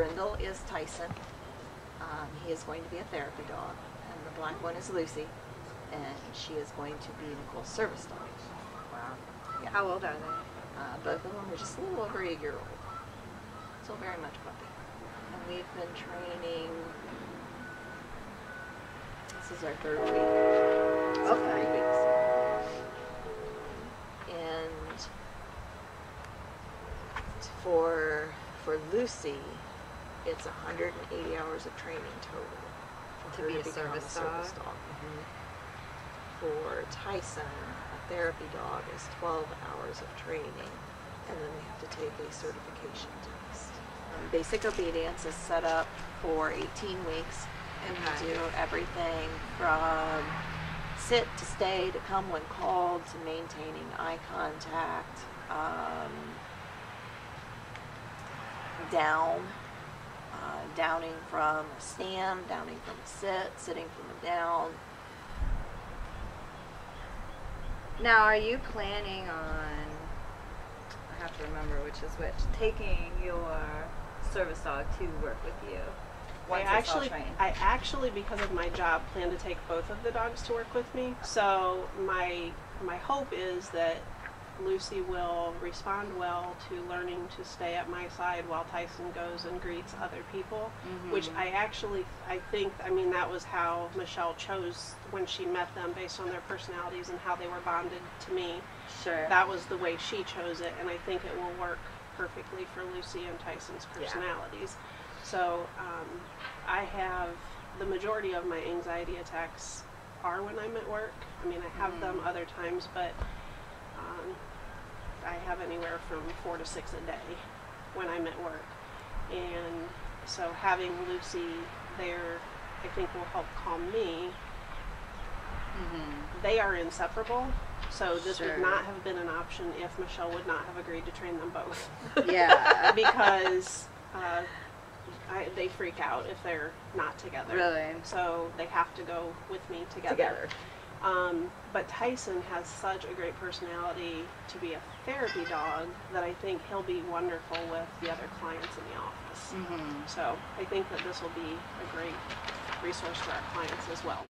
Brindle is Tyson. He is going to be a therapy dog, and the black one is Lucy, and she is going to be Nicole's service dog. Wow. Yeah. How old are they? Both of them are just a little over a year old. So very much puppy. And we've been training, this is our third week. So okay. 3 weeks. And for Lucy, it's 180 hours of training total for her to become a service dog. Mm-hmm. For Tyson, a therapy dog is 12 hours of training, and then we have to take a certification test. Basic obedience is set up for 18 weeks, and we do everything from sit to stay to come when called to maintaining eye contact, down. Downing from a stand, downing from a sit, sitting from a down. Now, are you planning on, I have to remember which is which, taking your service dog to work with you? I actually, because of my job, plan to take both of the dogs to work with me. So my hope is that Lucy will respond well to learning to stay at my side while Tyson goes and greets other people, mm-hmm. which I think that was how Michelle chose when she met them, based on their personalities and how they were bonded to me. Sure. That was the way she chose it, and I think it will work perfectly for Lucy and Tyson's personalities. Yeah. So I have the majority of my anxiety attacks are when I'm at work. I mean, I have them other times, but I have anywhere from 4 to 6 a day when I'm at work, and so having Lucy there, I think, will help calm me. Mm-hmm. They are inseparable, so this would not have been an option if Michelle would not have agreed to train them both. Yeah, because they freak out if they're not together. Really? So they have to go with me together. But Tyson has such a great personality to be a therapy dog that I think he'll be wonderful with the other clients in the office. Mm-hmm. So I think that this will be a great resource for our clients as well.